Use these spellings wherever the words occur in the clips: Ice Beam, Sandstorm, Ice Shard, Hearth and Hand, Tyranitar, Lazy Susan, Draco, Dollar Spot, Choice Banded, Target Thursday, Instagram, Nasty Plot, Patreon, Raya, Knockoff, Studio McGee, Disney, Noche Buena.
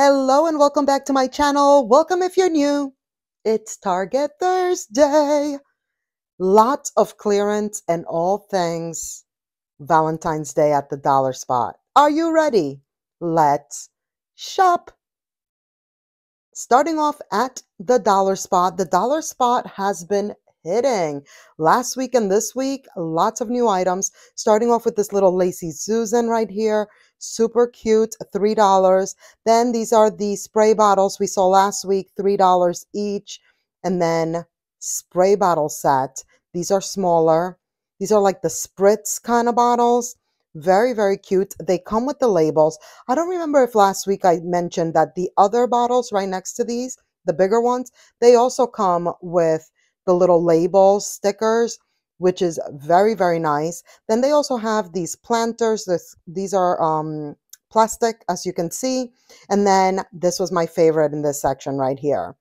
Hello and welcome back to my channel. Welcome if you're new. It's Target Thursday. Lots of clearance and all things Valentine's Day at the Dollar Spot. Are you ready? Let's shop. Starting off at the Dollar Spot. The Dollar Spot has been hitting. Last week and this week, lots of new items. Starting off with this little Lazy Susan right here. Super cute, $3. Then these are the spray bottles we saw last week, $3 each. And then spray bottle set. These are smaller. These are like the spritz kind of bottles. Very, very cute. They come with the labels. I don't remember if last week I mentioned that the other bottles right next to these, the bigger ones, they also come with the little label stickers, which is very, very nice. Then they also have these planters. These are plastic, as you can see. And then this was my favorite in this section right here.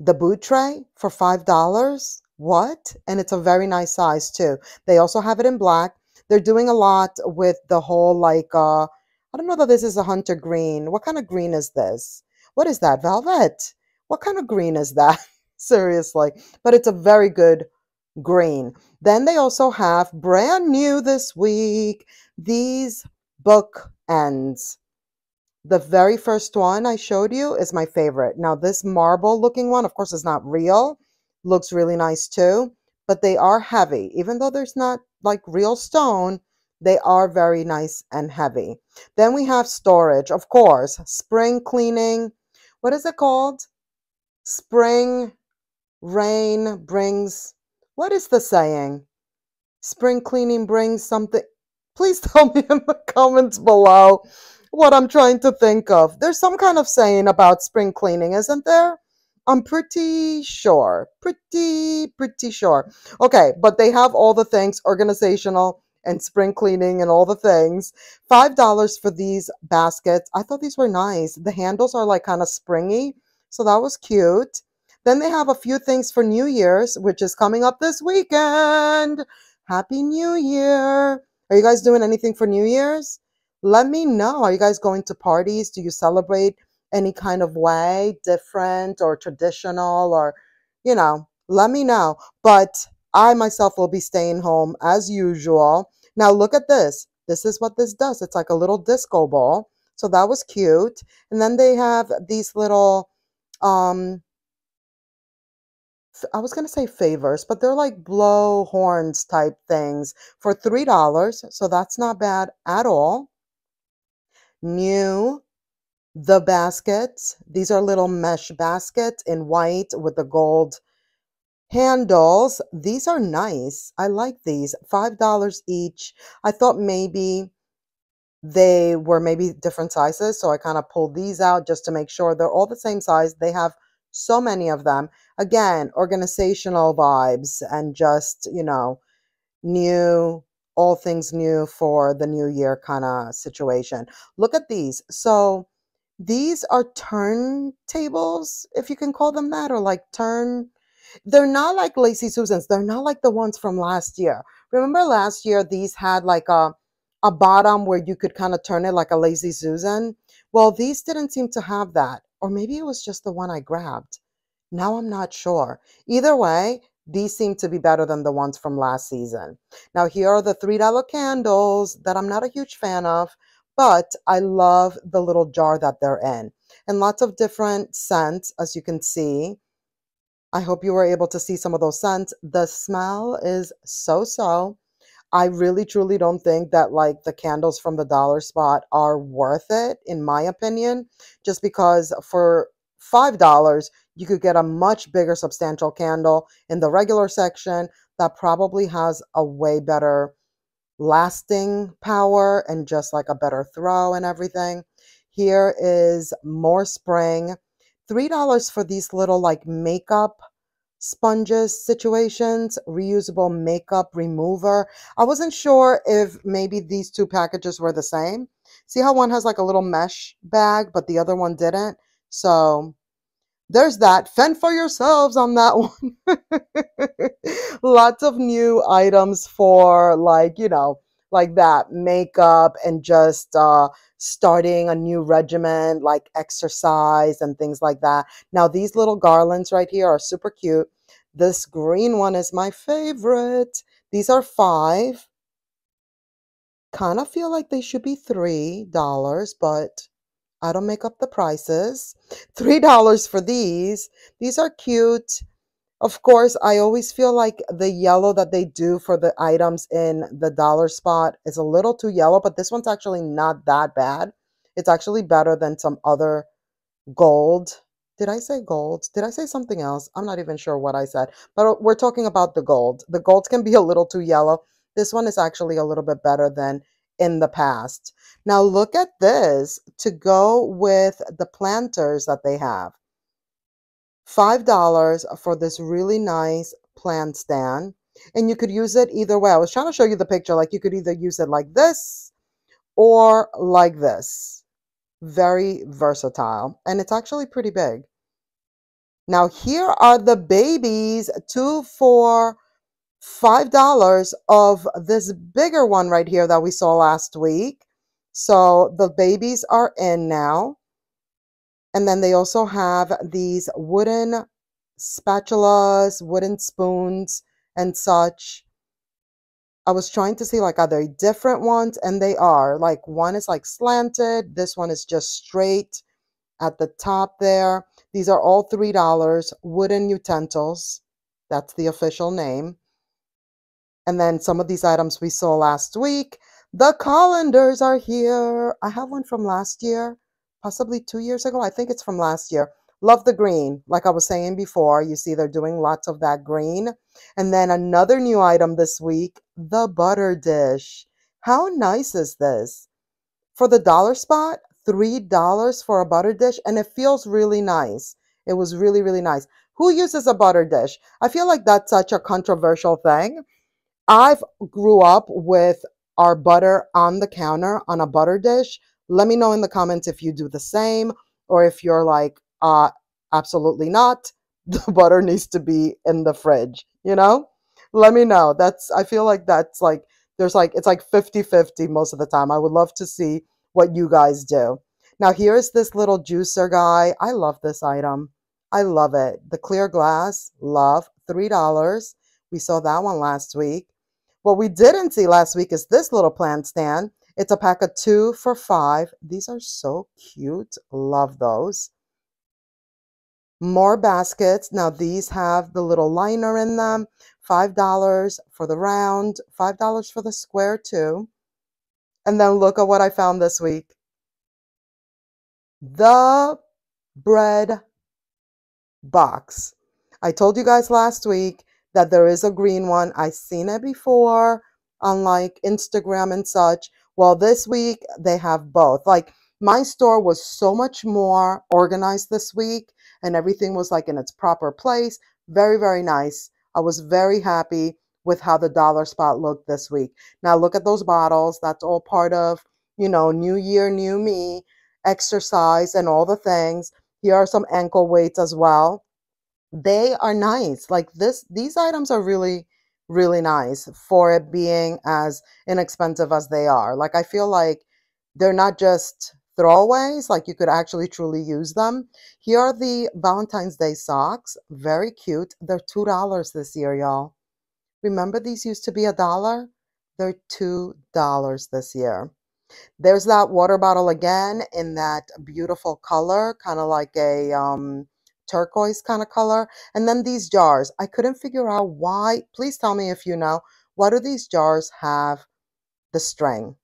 The boot tray for $5. What? And it's a very nice size too. They also have it in black. They're doing a lot with the whole like, I don't know that this is a hunter green. What kind of green is this? What is that? Velvet? What kind of green is that? Seriously. But it's a very good green. Then they also have brand new this week, these bookends. The very first one I showed you is my favorite. Now this marble looking one, of course, is not real. Looks really nice too, but they are heavy. Even though there's not like real stone, they are very nice and heavy. Then we have storage, of course, spring cleaning. What is it called? Spring rain brings, what is the saying? Spring cleaning brings something. Please tell me in the comments below what I'm trying to think of. There's some kind of saying about spring cleaning, isn't there? I'm pretty sure, pretty sure. Okay, but they have all the things, organizational and spring cleaning and all the things. $5 for these baskets. I thought these were nice. The handles are like kind of springy, so that was cute. Then they have a few things for New Year's, which is coming up this weekend. Happy New Year. Are you guys doing anything for New Year's? Let me know. Are you guys going to parties? Do you celebrate any kind of way, different or traditional, or, you know, let me know. But I myself will be staying home as usual. Now look at this. This is what this does. It's like a little disco ball. So that was cute. And then they have these little, I was going to say favors, but they're like blow horns type things for $3. So that's not bad at all. New. The baskets, these are little mesh baskets in white with the gold handles. These are nice. I like these. $5 each. I thought maybe they were maybe different sizes, so I kind of pulled these out just to make sure they're all the same size. They have so many of them. Again, organizational vibes and just, you know, new, all things new for the new year kind of situation. Look at these. So these are turntables, if you can call them that, or like turn. They're not like Lazy Susans. They're not like the ones from last year. Remember last year, these had like a bottom where you could kind of turn it like a Lazy Susan. Well, these didn't seem to have that, or maybe it was just the one I grabbed. Now I'm not sure. Either way, these seem to be better than the ones from last season. Now here are the $3 candles that I'm not a huge fan of, but I love the little jar that they're in. And lots of different scents, as you can see. I hope you were able to see some of those scents. The smell is so-so. I really, truly don't think that like the candles from the Dollar Spot are worth it, in my opinion, just because for $5, you could get a much bigger substantial candle in the regular section that probably has a way better lasting power and just like a better throw and everything. Here is more spring. $3 for these little like makeup sponges situations, reusable makeup remover. I wasn't sure if maybe these two packages were the same. See how one has like a little mesh bag, but the other one didn't. So there's that. Fend for yourselves on that one. Lots of new items for like, you know, like that, makeup, and just starting a new regimen like exercise and things like that. Now these little garlands right here are super cute. This green one is my favorite. These are $5. Kind of feel like they should be $3, but I don't make up the prices. $3 for these. These are cute. Of course, I always feel like the yellow that they do for the items in the Dollar Spot is a little too yellow, but this one's actually not that bad. It's actually better than some other gold. Did I say gold? Did I say something else? I'm not even sure what I said, but we're talking about the gold. The gold can be a little too yellow. This one is actually a little bit better than in the past. Now look at this to go with the planters that they have. $5 for this really nice plant stand, and you could use it either way. I was trying to show you the picture, like you could either use it like this or like this. Very versatile, and it's actually pretty big. Now here are the babies, 2 for $5 of this bigger one right here that we saw last week. So the babies are in now. And then they also have these wooden spatulas, wooden spoons, and such. I was trying to see, like, are they different ones? And they are. Like, one is, like, slanted. This one is just straight at the top there. These are all $3. Wooden utensils. That's the official name. And then some of these items we saw last week. The colanders are here. I have one from last year. Possibly 2 years ago. I think it's from last year. Love the green. Like I was saying before, you see they're doing lots of that green. And then another new item this week, the butter dish. How nice is this? For the Dollar Spot, $3 for a butter dish, and it feels really nice. It was really, really nice. Who uses a butter dish? I feel like that's such a controversial thing. I've grew up with our butter on the counter on a butter dish. Let me know in the comments if you do the same, or if you're like, absolutely not. The butter needs to be in the fridge, you know? Let me know. I feel like that's like, it's like 50-50 most of the time. I would love to see what you guys do. Now, here's this little juicer guy. I love this item. I love it. The clear glass, love, $3. We saw that one last week. What we didn't see last week is this little plant stand. It's a pack of 2 for $5. These are so cute. Love those. More baskets. Now these have the little liner in them. $5 for the round. $5 for the square too. And then look at what I found this week. The bread box. I told you guys last week that there is a green one. I've seen it before on like Instagram and such. Well, this week they have both. Like, my store was so much more organized this week, and everything was like in its proper place. Very, very nice. I was very happy with how the Dollar Spot looked this week. Now look at those bottles. That's all part of, you know, new year, new me, exercise, and all the things. Here are some ankle weights as well. They are nice. Like this, these items are really, really nice for it being as inexpensive as they are. Like, I feel like they're not just throwaways, like you could actually truly use them. Here are the Valentine's Day socks. Very cute. They're $2 this year, y'all. Remember these used to be $1? They're $2 this year. There's that water bottle again in that beautiful color, kind of like a turquoise kind of color. And then these jars, I couldn't figure out why. Please tell me if you know, why do these jars have the string?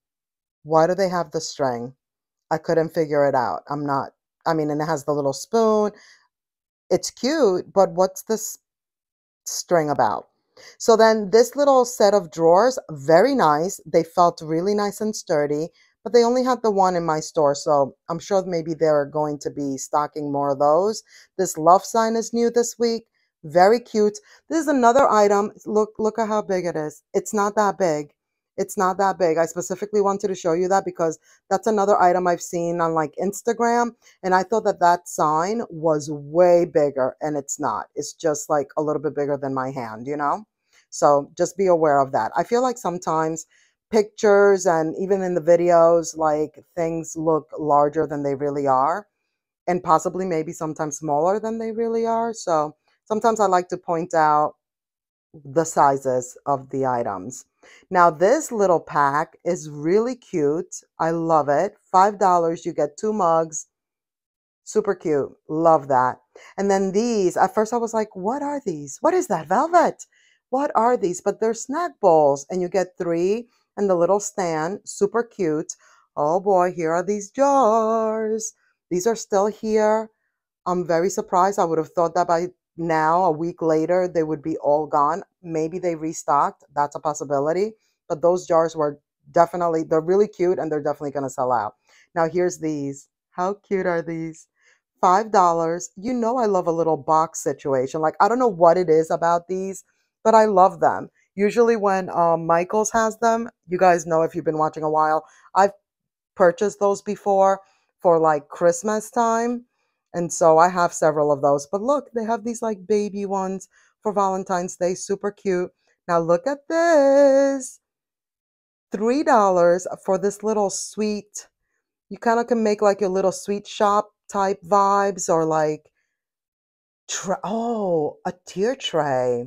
Why do they have the string? I couldn't figure it out. And it has the little spoon. It's cute, but what's this string about? So then this little set of drawers, very nice. They felt really nice and sturdy, but they only had the one in my store, so I'm sure maybe they're going to be stocking more of those. This love sign is new this week. Very cute. This is another item. Look at how big it is. It's not that big. It's not that big. I specifically wanted to show you that because that's another item I've seen on like Instagram, and I thought that that sign was way bigger, and it's not. It's just like a little bit bigger than my hand, you know? So just be aware of that. I feel like sometimes pictures and even in the videos, like things look larger than they really are, and possibly maybe sometimes smaller than they really are. So sometimes I like to point out the sizes of the items. Now this little pack is really cute. I love it. $5, you get 2 mugs. Super cute. Love that. And then these, at first I was like, what are these? What is that? Velvet. What are these? But they're snack bowls, and you get 3 and the little stand. Super cute. Oh boy, here are these jars. These are still here. I'm very surprised. I would have thought that by now, a week later, they would be all gone. Maybe they restocked. That's a possibility. But those jars were definitely, they're really cute, and they're definitely going to sell out. Now here's these. How cute are these? $5. You know I love a little box situation. Like, I don't know what it is about these, but I love them. Usually when Michaels has them, you guys know if you've been watching a while, I've purchased those before for like Christmas time. And so I have several of those. But look, they have these like baby ones for Valentine's Day. Super cute. Now look at this. $3 for this little sweet. You kind of can make like your little sweet shop type vibes, or like, oh, a tear tray.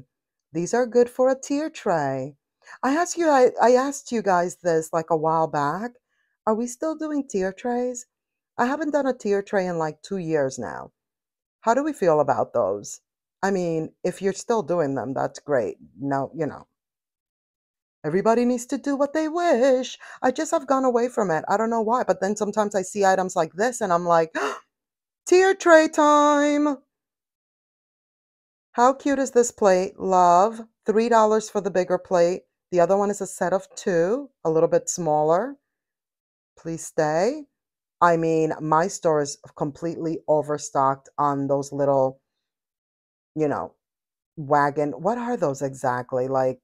These are good for a tear tray. I asked you guys this like a while back. Are we still doing tear trays? I haven't done a tear tray in like 2 years now. How do we feel about those? I mean, if you're still doing them, that's great. No, you know, everybody needs to do what they wish. I just have gone away from it. I don't know why, but then sometimes I see items like this and I'm like, tear tray time. How cute is this plate? Love. $3 for the bigger plate. The other one is a set of 2, a little bit smaller. Please stay. I mean, my store is completely overstocked on those little, you know, wagon. What are those exactly? Like,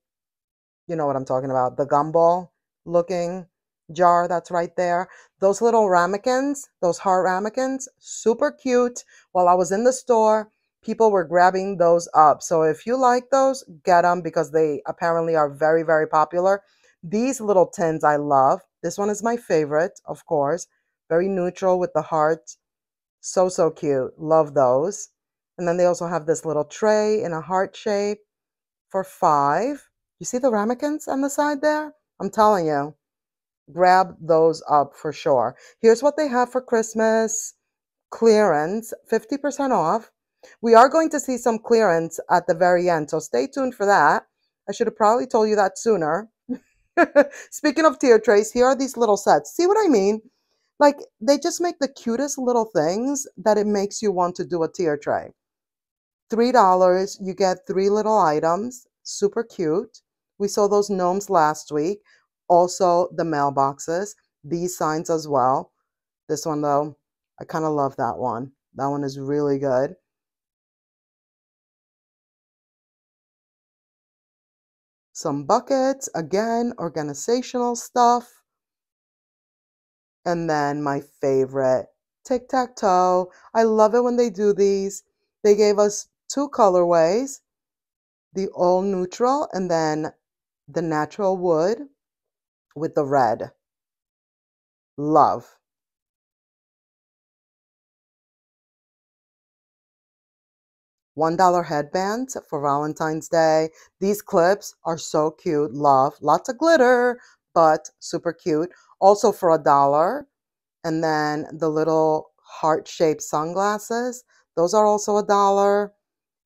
you know what I'm talking about. The gumball looking jar that's right there. Those little ramekins, those heart ramekins, super cute. While I was in the store, people were grabbing those up. So if you like those, get them because they apparently are very, very popular. These little tins I love. This one is my favorite, of course. Very neutral with the heart. So, so cute. Love those. And then they also have this little tray in a heart shape for $5. You see the ramekins on the side there? I'm telling you, grab those up for sure. Here's what they have for Christmas clearance, 50% off. We are going to see some clearance at the very end, so stay tuned for that. I should have probably told you that sooner. Speaking of tier trays, here are these little sets. See what I mean? Like, they just make the cutest little things that it makes you want to do a tier tray. $3, you get 3 little items. Super cute. We saw those gnomes last week. Also, the mailboxes. These signs as well. This one, though, I kind of love that one. That one is really good. Some buckets. Again, organizational stuff. And then my favorite, tic-tac-toe. I love it when they do these. They gave us 2 colorways, the all neutral and then the natural wood with the red. Love. $1 headbands for Valentine's Day. These clips are so cute. Love. Lots of glitter, but super cute. Also for $1, and then the little heart-shaped sunglasses. Those are also $1.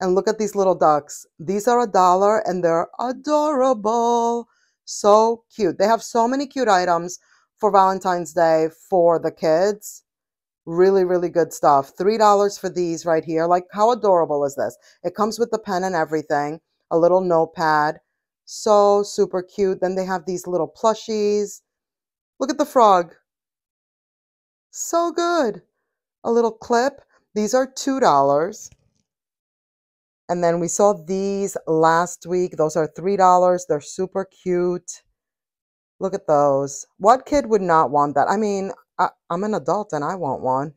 And look at these little ducks. These are $1, and they're adorable. So cute. They have so many cute items for Valentine's Day for the kids. Really, really good stuff. $3 for these right here. Like, how adorable is this? It comes with the pen and everything. A little notepad. So super cute. Then they have these little plushies. Look at the frog. So good. A little clip. These are $2. And then we saw these last week. Those are $3. They're super cute. Look at those. What kid would not want that? I mean, I'm an adult and I want one.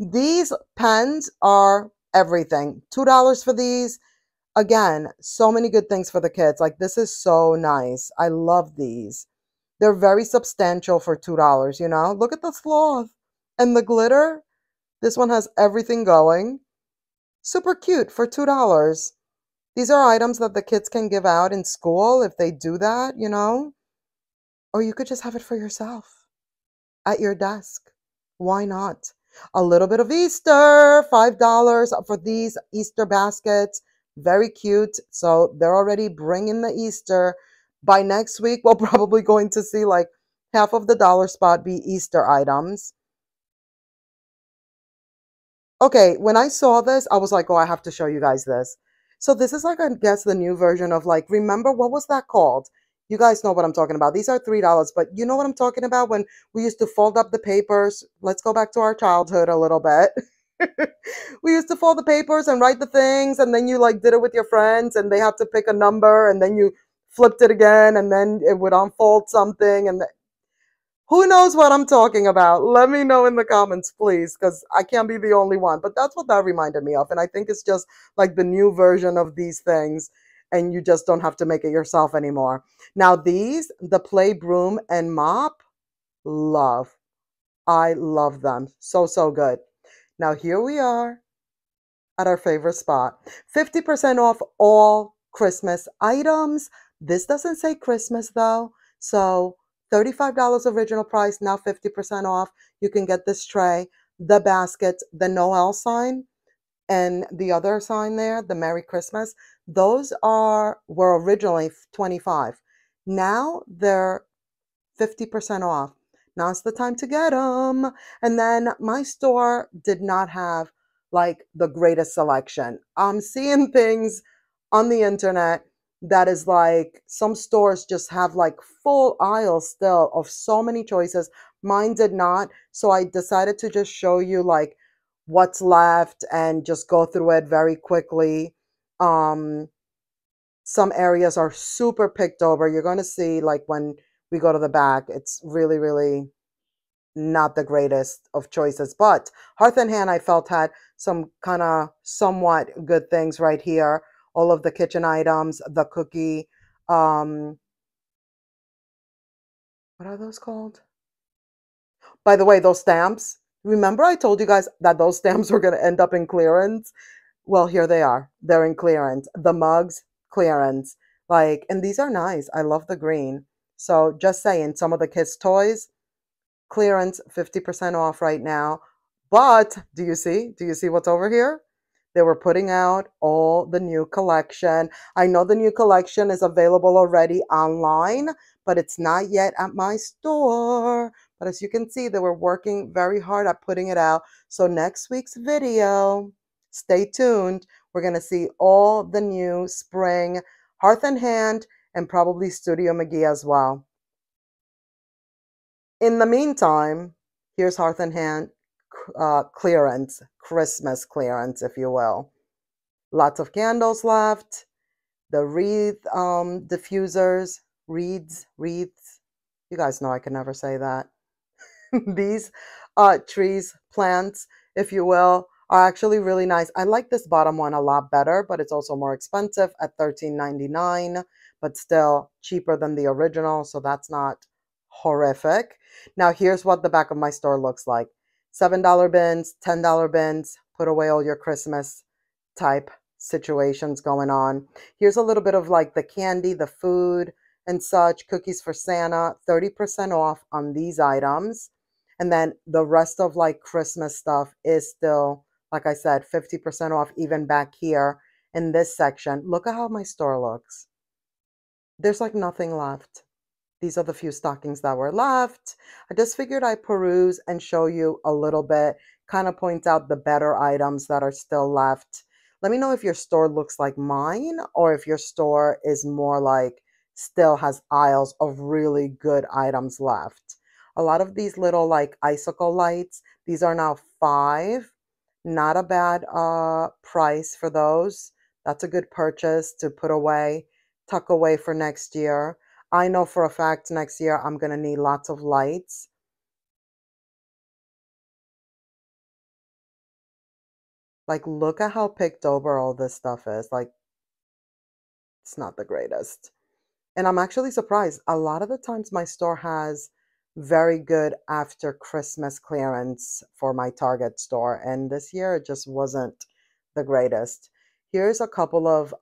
These pens are everything. $2 for these. Again, so many good things for the kids. Like, this is so nice. I love these. They're very substantial for $2, you know? Look at the sloth and the glitter. This one has everything going. Super cute for $2. These are items that the kids can give out in school if they do that, you know? Or you could just have it for yourself at your desk. Why not? A little bit of Easter, $5 for these Easter baskets. Very cute. So they're already bringing the Easter. By next week, we're probably going to see like half of the Dollar Spot be Easter items. Okay, when I saw this, I was like, oh, I have to show you guys this. So this is like, I guess, the new version of like, remember, what was that called? You guys know what I'm talking about. These are $3, but you know what I'm talking about when we used to fold up the papers. Let's go back to our childhood a little bit. We used to fold the papers and write the things, and then you like did it with your friends and they had to pick a number, and then you flipped it again, and then it would unfold something. And who knows what I'm talking about? Let me know in the comments, please, because I can't be the only one. But that's what that reminded me of. And I think it's just like the new version of these things, and you just don't have to make it yourself anymore. Now these, the play broom and mop, love. I love them. So, so good. Now here we are at our favorite spot. 50% off all Christmas items. This doesn't say Christmas though. So $35 original price, now 50% off. You can get this tray, the basket, the Noel sign, and the other sign there, the Merry Christmas. Those were originally $25. Now they're 50% off. Now's the time to get them. And then my store did not have like the greatest selection. I'm seeing things on the internet that is like, some stores just have like full aisles still of so many choices. Mine did not. So I decided to just show you like what's left and just go through it very quickly. Some areas are super picked over. You're going to see like when we go to the back, it's really, really not the greatest of choices. But Hearth and Hand, I felt, had some kind of somewhat good things right here. All of the kitchen items, the cookie. What are those called? By the way, those stamps. Remember I told you guys that those stamps were going to end up in clearance? Well, here they are. They're in clearance. The mugs, clearance. Like, and these are nice. I love the green. So just saying, some of the kids' toys, clearance, 50% off right now. But do you see? Do you see what's over here? They were putting out all the new collection. I know the new collection is available already online, but it's not yet at my store. But as you can see, they were working very hard at putting it out. So next week's video, stay tuned. We're going to see all the new spring Hearth and Hand, and probably Studio McGee as well. In the meantime, here's Hearth and Hand clearance, Christmas clearance, if you will. Lots of candles left, the wreath diffusers, wreaths. You guys know I can never say that. These trees, plants, if you will, are actually really nice. I like this bottom one a lot better, but it's also more expensive at $13.99. but still cheaper than the original, so that's not horrific. Now here's what the back of my store looks like. $7 bins, $10 bins, put away all your Christmas type situations going on. Here's a little bit of like the candy, the food and such, cookies for Santa, 30% off on these items. And then the rest of like Christmas stuff is still, like I said, 50% off even back here in this section. Look at how my store looks. There's like nothing left. These are the few stockings that were left. I just figured I'd peruse and show you a little bit, kind of point out the better items that are still left. Let me know if your store looks like mine, or if your store is more like still has aisles of really good items left. A lot of these little like icicle lights, these are now $5. Not a bad price for those. That's a good purchase to put away, tuck away for next year. I know for a fact next year I'm going to need lots of lights. Like, look at how picked over all this stuff is. Like, it's not the greatest. And I'm actually surprised. A lot of the times my store has very good after Christmas clearance for my Target store. And this year it just wasn't the greatest. Here's a couple of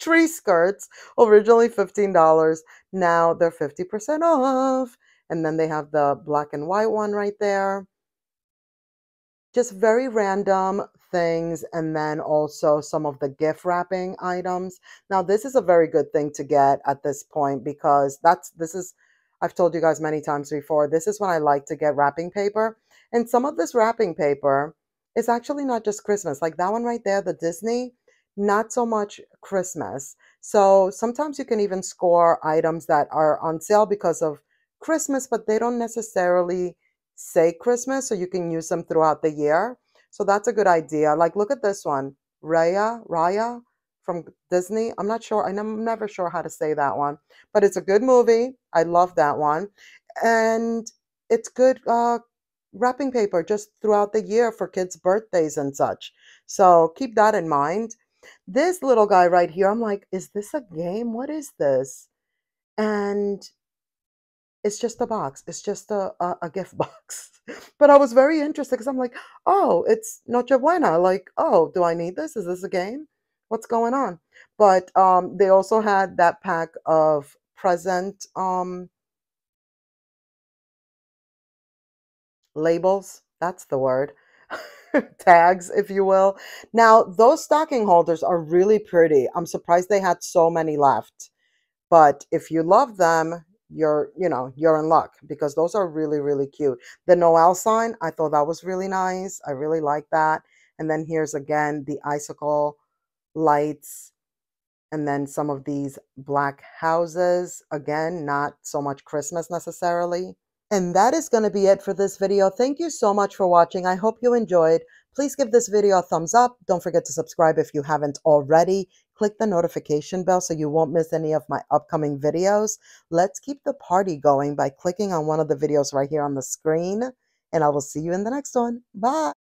tree skirts, originally $15. Now they're 50% off. And then they have the black and white one right there. Just very random things. And then also some of the gift wrapping items. Now this is a very good thing to get at this point, because I've told you guys many times before, this is when I like to get wrapping paper. And some of this wrapping paper is actually not just Christmas. Like that one right there, the Disney, not so much Christmas. So sometimes you can even score items that are on sale because of Christmas, but they don't necessarily say Christmas, so you can use them throughout the year. So that's a good idea. Like look at this one, Raya from Disney. I'm never sure how to say that one, but it's a good movie. I love that one. And it's good wrapping paper just throughout the year for kids' birthdays and such. So keep that in mind. This little guy right here, I'm like, is this a game? What is this? And it's just a box. It's just a gift box. But I was very interested because I'm like, oh, it's Noche Buena. Like, oh, do I need this? Is this a game? What's going on? But they also had that pack of present labels. That's the word. Tags, if you will. Now, those stocking holders are really pretty. I'm surprised they had so many left. But if you love them, you're in luck, because those are really, really cute. The Noel sign, I thought that was really nice. I really like that. And then here's again the icicle lights. And then some of these black houses. Again, not so much Christmas necessarily. And that is going to be it for this video. Thank you so much for watching. I hope you enjoyed. Please give this video a thumbs up. Don't forget to subscribe if you haven't already. Click the notification bell so you won't miss any of my upcoming videos. Let's keep the party going by clicking on one of the videos right here on the screen. And I will see you in the next one. Bye.